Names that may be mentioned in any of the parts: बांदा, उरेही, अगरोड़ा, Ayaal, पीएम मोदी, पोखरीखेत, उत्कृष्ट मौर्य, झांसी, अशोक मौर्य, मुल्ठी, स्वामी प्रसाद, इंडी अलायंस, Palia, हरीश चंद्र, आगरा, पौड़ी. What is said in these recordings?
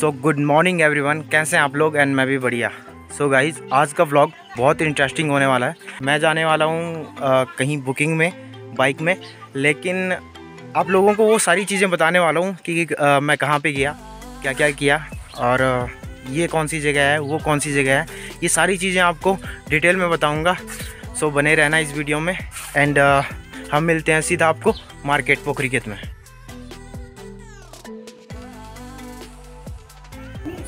So good morning everyone, कैसे हैं आप लोग? एंड मैं भी बढ़िया। सो गाइज, आज का व्लॉग बहुत इंटरेस्टिंग होने वाला है। मैं जाने वाला हूँ कहीं बुकिंग में बाइक में, लेकिन आप लोगों को वो सारी चीज़ें बताने वाला हूँ कि मैं कहाँ पे गया, क्या क्या किया और ये कौन सी जगह है, वो कौन सी जगह है, ये सारी चीज़ें आपको डिटेल में बताऊँगा। सो बने रहना इस वीडियो में एंड हम मिलते हैं सीधा आपको मार्केट पोखरीखेत में।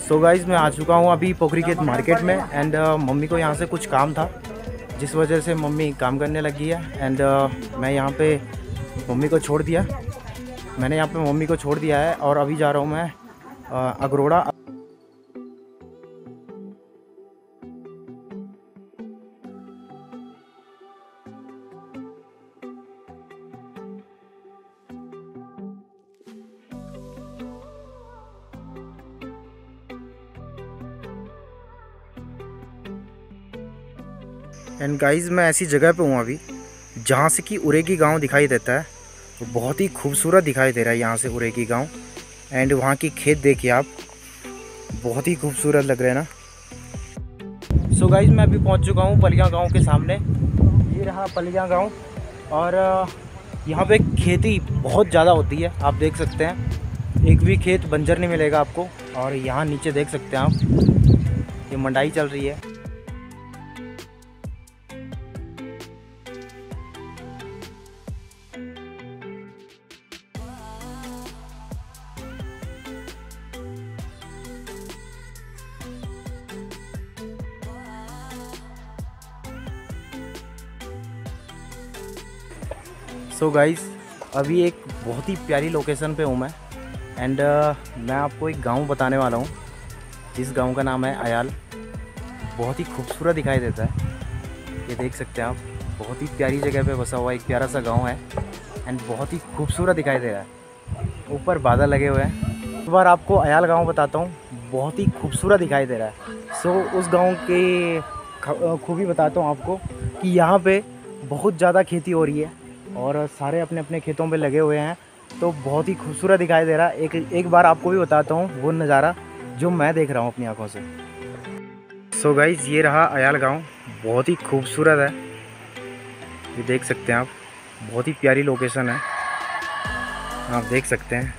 सो गाइज़, मैं आ चुका हूँ अभी पोखरीखेत मार्केट में एंड मम्मी को यहाँ से कुछ काम था, जिस वजह से मम्मी काम करने लगी है एंड मैं यहाँ पे मम्मी को छोड़ दिया है और अभी जा रहा हूँ मैं अगरोड़ा। एंड गाइज़, मैं ऐसी जगह पे हूँ अभी जहाँ से कि उरेही गांव दिखाई देता है, तो बहुत ही खूबसूरत दिखाई दे रहा है यहाँ से उरेही गांव। एंड वहाँ की खेत देखिए आप, बहुत ही खूबसूरत लग रहे हैं ना। सो गाइज़, मैं अभी पहुँच चुका हूँ पलिया गांव के सामने, ये रहा पलिया गांव और यहाँ पे खेती बहुत ज़्यादा होती है। आप देख सकते हैं, एक भी खेत बंजर नहीं मिलेगा आपको। और यहाँ नीचे देख सकते हैं आप, ये मंडाई चल रही है। सो गाइज़, अभी एक बहुत ही प्यारी लोकेशन पे हूँ मैं एंड मैं आपको एक गांव बताने वाला हूँ, जिस गांव का नाम है अयाल। बहुत ही खूबसूरत दिखाई देता है, ये देख सकते हैं आप, बहुत ही प्यारी जगह पे बसा हुआ एक प्यारा सा गांव है एंड बहुत ही खूबसूरत दिखाई दे रहा है। ऊपर बादल लगे हुए हैं। एक बार आपको अयाल गाँव बताता हूँ, बहुत ही खूबसूरत दिखाई दे रहा है। सो उस गाँव के खूबी बताता हूँ आपको कि यहाँ पर बहुत ज़्यादा खेती हो रही है और सारे अपने अपने खेतों में लगे हुए हैं, तो बहुत ही खूबसूरत दिखाई दे रहा है। एक बार आपको भी बताता हूँ वो नज़ारा जो मैं देख रहा हूँ अपनी आंखों से। सो गाइज़, ये रहा अयाल गांव, बहुत ही खूबसूरत है, ये देख सकते हैं आप, बहुत ही प्यारी लोकेशन है, आप देख सकते हैं।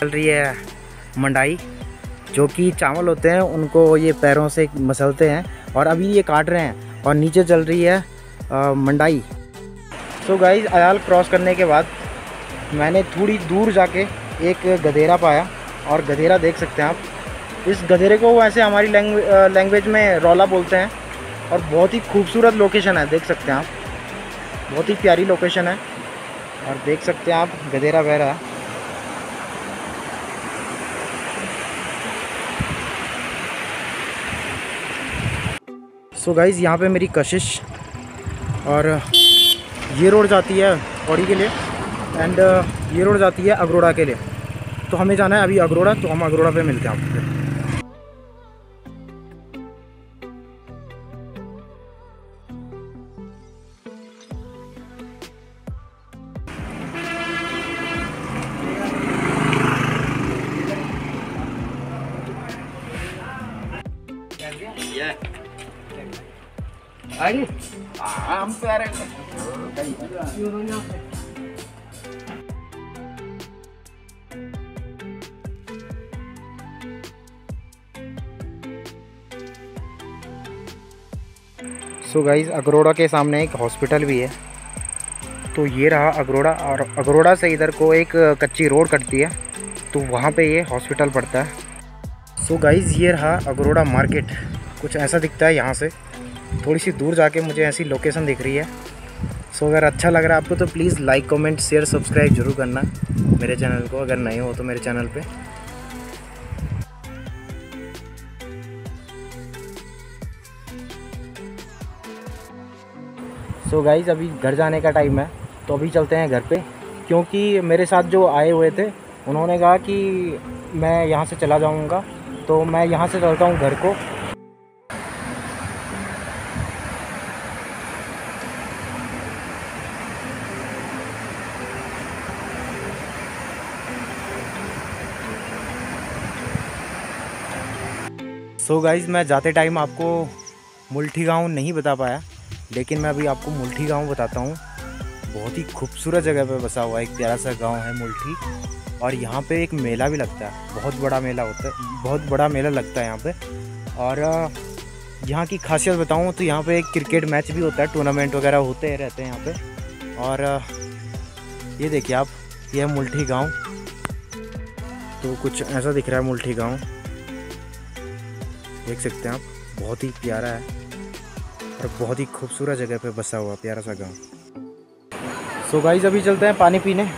चल रही है मंडाई, जो कि चावल होते हैं उनको ये पैरों से मसलते हैं और अभी ये काट रहे हैं और नीचे चल रही है मंडाई। सो गाइज़, अयाल क्रॉस करने के बाद मैंने थोड़ी दूर जाके एक गधेरा पाया और गधेरा देख सकते हैं आप। इस गधेरे को वैसे हमारी लैंग्वेज में रौला बोलते हैं और बहुत ही खूबसूरत लोकेशन है, देख सकते हैं आप, बहुत ही प्यारी लोकेशन है। और देख सकते हैं आप, गधेरा बह रहा है। सो गाइज़, यहाँ पे मेरी कशिश और ये रोड जाती है पौड़ी के लिए एंड ये रोड जाती है अगरोड़ा के लिए, तो हमें जाना है अभी अगरोड़ा, तो हम अगरोड़ा पे मिलते हैं आपसे। सो गाइज़, अगरोड़ा के सामने एक हॉस्पिटल भी है, तो ये रहा अगरोड़ा और अगरोड़ा से इधर को एक कच्ची रोड कटती है, तो वहाँ पे ये हॉस्पिटल पड़ता है। सो गाइज़, ये रहा अगरोड़ा मार्केट, कुछ ऐसा दिखता है यहाँ से। थोड़ी सी दूर जाके मुझे ऐसी लोकेशन दिख रही है। सो अगर अच्छा लग रहा है आपको तो please like, comment, share, subscribe ज़रूर करना मेरे चैनल को, अगर नहीं हो तो मेरे चैनल पे। सो गाइज़, अभी घर जाने का टाइम है, तो अभी चलते हैं घर पे, क्योंकि मेरे साथ जो आए हुए थे उन्होंने कहा कि मैं यहाँ से चला जाऊँगा, तो मैं यहाँ से चलता हूँ घर को। सो गाइज़ मैं जाते टाइम आपको मुल्ठी गांव नहीं बता पाया, लेकिन मैं अभी आपको मुल्ठी गांव बताता हूँ। बहुत ही खूबसूरत जगह पे बसा हुआ एक प्यारा सा गांव है मुल्ठी, और यहाँ पे एक मेला भी लगता है, बहुत बड़ा मेला होता है, बहुत बड़ा मेला लगता है यहाँ पे। और यहाँ की खासियत बताऊँ तो यहाँ पे एक क्रिकेट मैच भी होता है, टूर्नामेंट वगैरह होते रहते हैं यहाँ पे। और ये देखिए आप, यह है मुल्ठी गाँव, तो कुछ ऐसा दिख रहा है मुल्ठी गाँव, देख सकते हैं आप। बहुत ही प्यारा है और बहुत ही खूबसूरत जगह पे बसा हुआ प्यारा सा गांव। सो गाइस अभी चलते हैं पानी पीने।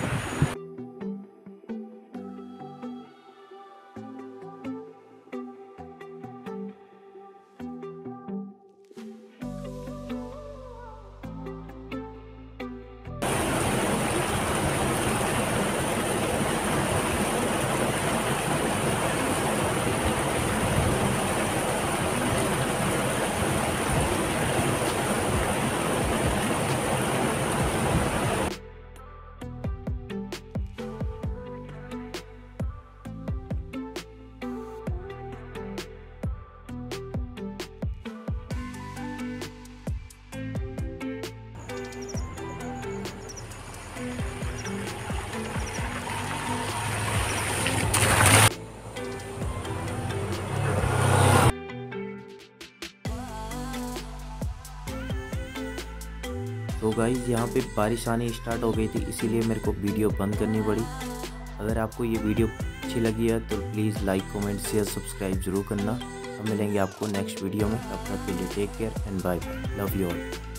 तो गाइज़ यहाँ पे बारिश आनी स्टार्ट हो गई थी, इसीलिए मेरे को वीडियो बंद करनी पड़ी। अगर आपको ये वीडियो अच्छी लगी है तो please like comment share subscribe ज़रूर करना। अब मिलेंगे आपको नेक्स्ट वीडियो में, तब तक के लिए take care and bye, love you all.